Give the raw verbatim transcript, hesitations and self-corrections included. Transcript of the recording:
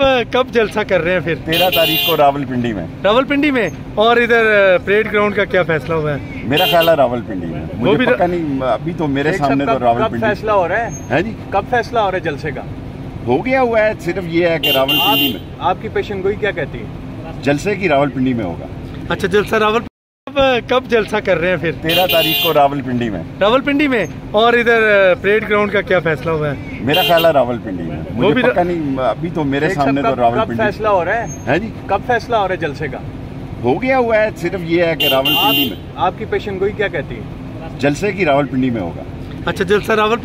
कब कब जलसा कर रहे हैं फिर? तेरह तारीख को रावलपिंडी में। रावलपिंडी में। और इधर परेड ग्राउंड का क्या फैसला हुआ है? मेरा ख्याल है रावलपिंडी में, मुझे पता नहीं अभी तो मेरे सामने तो रावलपिंडी फैसला हो रहा है। है जी, कब फैसला हो रहा है? जलसे का हो गया हुआ है, सिर्फ ये है कि रावलपिंडी में। आपकी पेशेंटगोई क्या कहती है? जलसे की रावलपिंडी में होगा। अच्छा, जलसा रावल कब जलसा कर रहे हैं फिर? तेरह तारीख को रावलपिंडी में। रावलपिंडी में। और इधर परेड ग्राउंड का क्या फैसला हुआ है? मेरा ख्याल है रावलपिंडी में, मुझे पता नहीं अभी तो मेरे सामने तो रावलपिंडी फैसला हो रहा है। है जी, कब फैसला हो रहा है जलसे का? हो गया हुआ है, सिर्फ ये है कि रावलपिंडी में। आपकी पेशेंटगोई क्या कहती है? जलसे की रावलपिंडी में होगा। अच्छा, जलसा रावल